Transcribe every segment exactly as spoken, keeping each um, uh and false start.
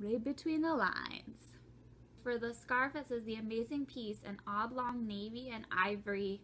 Read between the lines. For the scarf, it says The Amazing Piece, an oblong navy and ivory.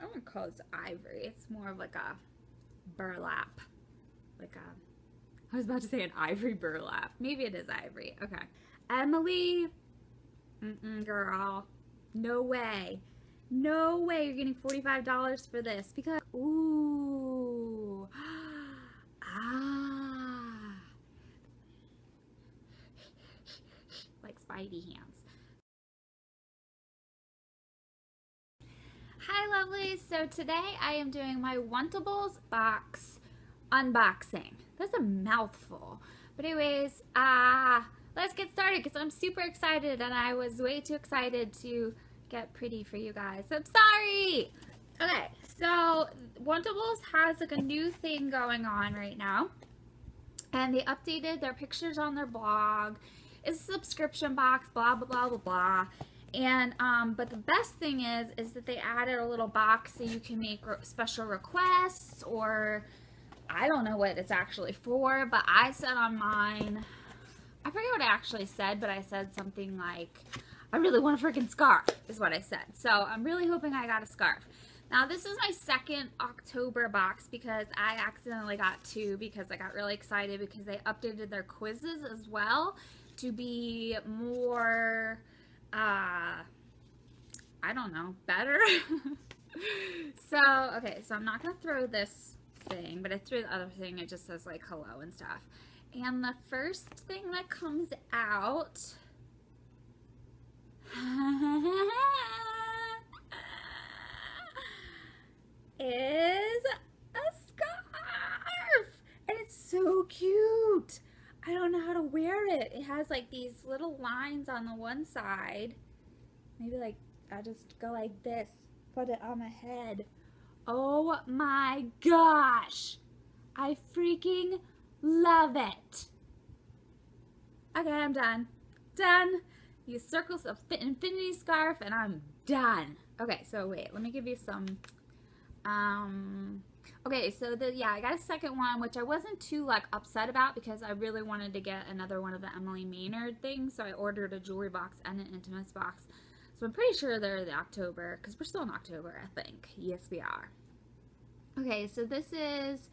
I wouldn't call this ivory. It's more of like a burlap. Like a, I was about to say an ivory burlap. Maybe it is ivory. Okay. Emily. Mm-mm, girl. No way. No way you're getting forty-five dollars for this because, ooh. Ah. Like Spidey hands. Hi lovelies, so today I am doing my Wantables box unboxing. That's a mouthful. But anyways, ah, uh, let's get started because I'm super excited and I was way too excited to get pretty for you guys. I'm sorry! Okay, so Wantables has like a new thing going on right now. And they updated their pictures on their blog. It's a subscription box, blah, blah, blah, blah, blah. And, um, but the best thing is, is that they added a little box that you can make re special requests, or I don't know what it's actually for, but I said on mine, I forget what I actually said, but I said something like, I really want a freaking scarf, is what I said. So I'm really hoping I got a scarf. Now this is my second October box because I accidentally got two because I got really excited because they updated their quizzes as well to be more... Uh, I don't know, better? So, okay, so I'm not going to throw this thing, but I threw the other thing. It just says, like, hello and stuff. And the first thing that comes out... is a scarf! And it's so cute! I don't know how to wear it. It has like these little lines on the one side. Maybe like, I just go like this, put it on my head. Oh my gosh. I freaking love it. Okay, I'm done. Done. Use circles of infinity scarf and I'm done. Okay, so wait, let me give you some, um, okay, so the, yeah, I got a second one, which I wasn't too, like, upset about because I really wanted to get another one of the Emily Maynard things, so I ordered a jewelry box and an intimates box. So I'm pretty sure they're the October, because we're still in October, I think. Yes, we are. Okay, so this is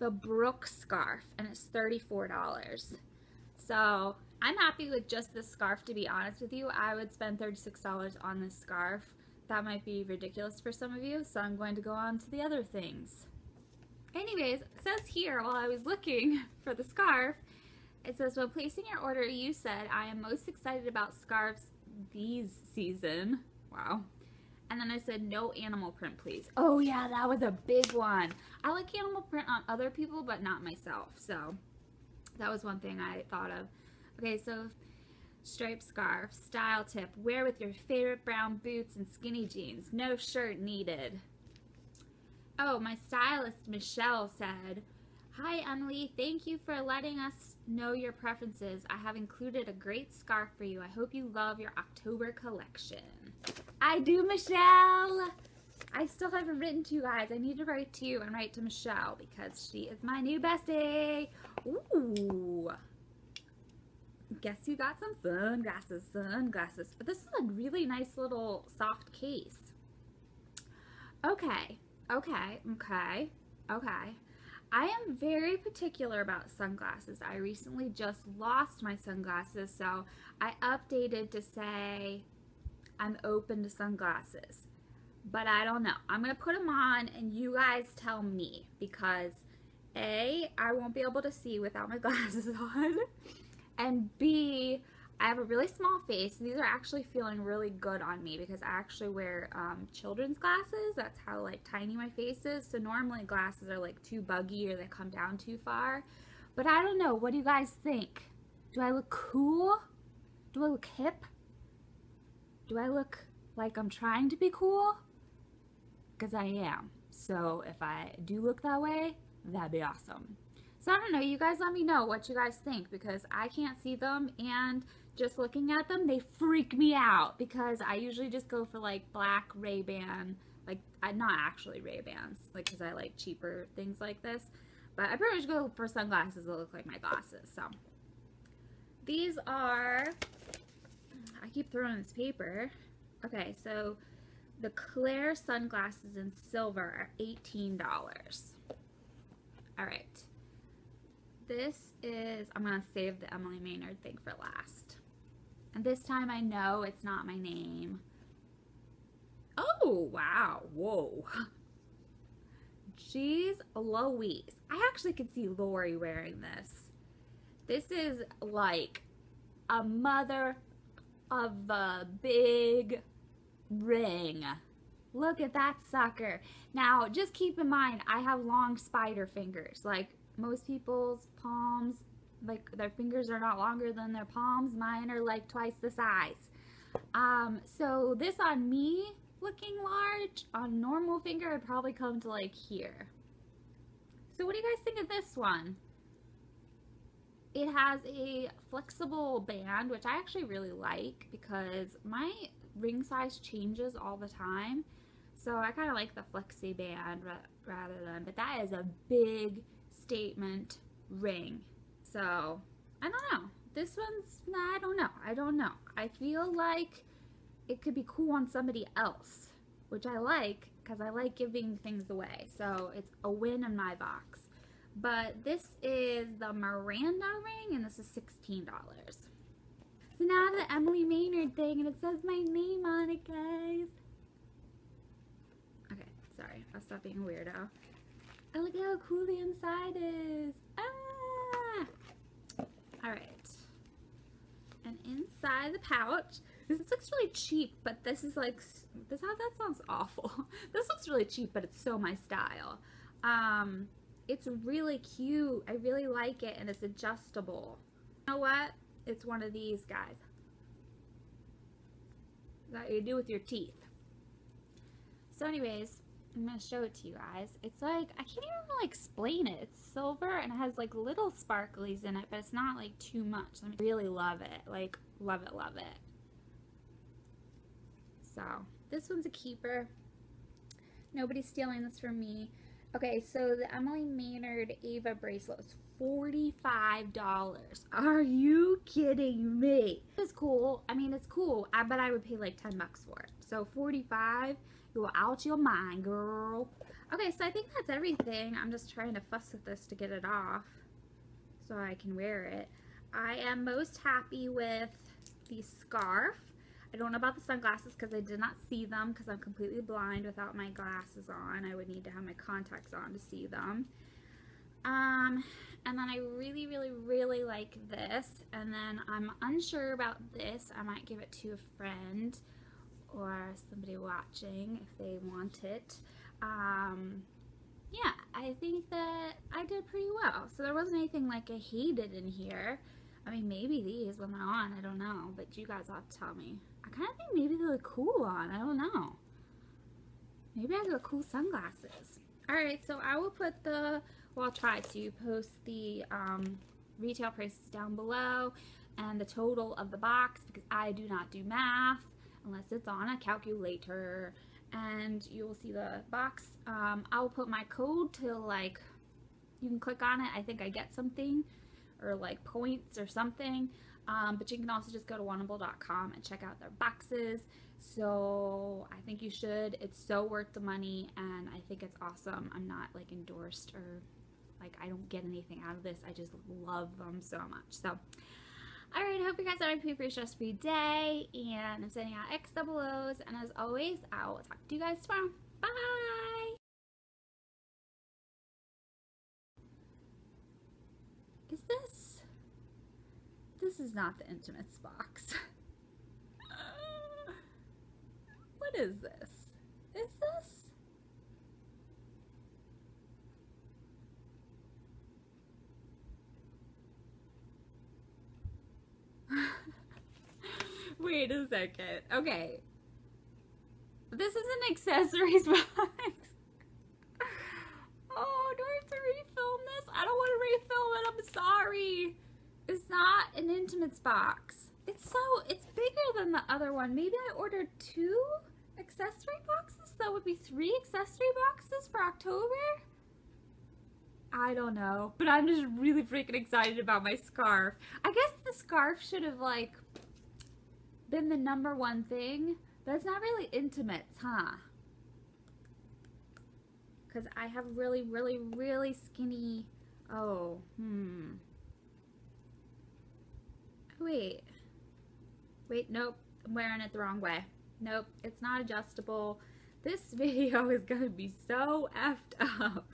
the Brooke scarf, and it's thirty-four dollars. So I'm happy with just this scarf, to be honest with you. I would spend thirty-six dollars on this scarf. That might be ridiculous for some of you, so I'm going to go on to the other things. Anyways, it says here, while I was looking for the scarf, it says, when placing your order, you said, I am most excited about scarves these season. Wow. And then I said, no animal print, please. Oh, yeah, that was a big one. I like animal print on other people, but not myself. So that was one thing I thought of. Okay, so... striped scarf, style tip, wear with your favorite brown boots and skinny jeans, no shirt needed. Oh, my stylist Michelle said, hi Emily, thank you for letting us know your preferences. I have included a great scarf for you. I hope you love your October collection. I do, Michelle. I still haven't written to you guys. I need to write to you and write to Michelle because she is my new bestie. Ooh. Guess you got some sunglasses, sunglasses. But this is a really nice little soft case. Okay, okay, okay, okay. I am very particular about sunglasses. I recently just lost my sunglasses, so I updated to say I'm open to sunglasses. But I don't know. I'm going to put them on and you guys tell me because A, I won't be able to see without my glasses on. And B, I have a really small face. These are actually feeling really good on me because I actually wear um, children's glasses. That's how like tiny my face is. So normally glasses are like too buggy or they come down too far. But I don't know. What do you guys think? Do I look cool? Do I look hip? Do I look like I'm trying to be cool? Because I am. So if I do look that way, that'd be awesome. So I don't know, you guys let me know what you guys think because I can't see them and just looking at them, they freak me out because I usually just go for like black Ray-Ban, like not actually Ray-Bans, like because I like cheaper things like this, but I pretty much go for sunglasses that look like my glasses, so These are, I keep throwing this paper. Okay, so the Claire sunglasses in silver are eighteen dollars. All right. This is, I'm going to save the Emily Maynard thing for last. And this time I know it's not my name. Oh, wow. Whoa. Jeez Louise. I actually could see Lori wearing this. This is like a mother of a big ring. Look at that sucker. Now, just keep in mind, I have long spider fingers. Like most people's palms, like their fingers are not longer than their palms. Mine are like twice the size. Um, so this on me looking large, on normal finger, I'd probably come to like here. So what do you guys think of this one? It has a flexible band, which I actually really like because my ring size changes all the time. So I kind of like the flexi band rather than, but that is a big statement ring. So I don't know. This one's, I don't know. I don't know. I feel like it could be cool on somebody else, which I like because I like giving things away. So it's a win in my box. But this is the Miranda ring, and this is sixteen dollars. So now the Emily Maynard thing, and it says my name on it, guys. Okay, sorry. I'll stop being a weirdo. Oh, look how cool the inside is. Ah! All right. And inside the pouch, this looks really cheap, but this is like, this that sounds awful. This looks really cheap, but it's so my style. Um... It's really cute. I really like it, and it's adjustable. You know what? It's one of these guys that you do with your teeth. So anyways, I'm gonna show it to you guys. It's like, I can't even really explain it. It's silver and it has like little sparklies in it, but it's not like too much. I really love it. Like, love it, love it. So this one's a keeper. Nobody's stealing this from me. Okay, so the Emily Maynard Ava bracelet was forty-five dollars. Are you kidding me? It's cool. I mean, it's cool. I bet I would pay like ten bucks for it. So forty-five dollars, you're out your mind, girl. Okay, so I think that's everything. I'm just trying to fuss with this to get it off so I can wear it. I am most happy with the scarf. I don't know about the sunglasses because I did not see them because I'm completely blind without my glasses on. I would need to have my contacts on to see them. Um, and then I really, really, really like this. And then I'm unsure about this. I might give it to a friend or somebody watching if they want it. Um, yeah, I think that I did pretty well. So there wasn't anything like I hated in here. I mean, maybe these when they're on, I don't know, but you guys ought to tell me. I kind of think maybe they look cool on, I don't know. Maybe I look cool sunglasses. Alright, so I will put the, well I'll try to post the um, retail prices down below and the total of the box because I do not do math unless it's on a calculator, and you will see the box. Um, I will put my code to, like, you can click on it, I think I get something, or like points or something, um, but you can also just go to Wantable dot com and check out their boxes. So I think you should. It's so worth the money, and I think it's awesome. I'm not like endorsed or like I don't get anything out of this. I just love them so much. So alright, I hope you guys are having a pretty stress-free day, and I'm sending out X double O's, and as always, I will talk to you guys tomorrow. Bye! Is this, this is not the Intimates box. What is this? Is this? Wait a second. Okay. This is an accessories box. Oh, do I have to refilm this? I don't want to refilm it. I'm sorry. It's not an Intimates box. It's so, it's bigger than the other one. Maybe I ordered two accessory boxes? That would be three accessory boxes for October? I don't know, but I'm just really freaking excited about my scarf. I guess the scarf should have like been the number one thing, but it's not really intimates, huh? Because I have really, really, really skinny, oh, hmm. Wait, wait, nope, I'm wearing it the wrong way. Nope, it's not adjustable. This video is gonna be so effed up.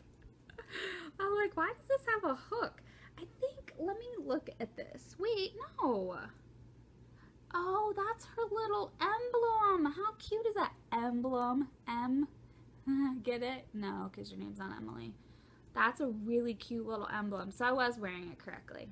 I'm like, why does this have a hook? I think, let me look at this. Wait, no. Oh, that's her little emblem. How cute is that emblem? M, get it? No, because your name's not Emily. That's a really cute little emblem. So I was wearing it correctly.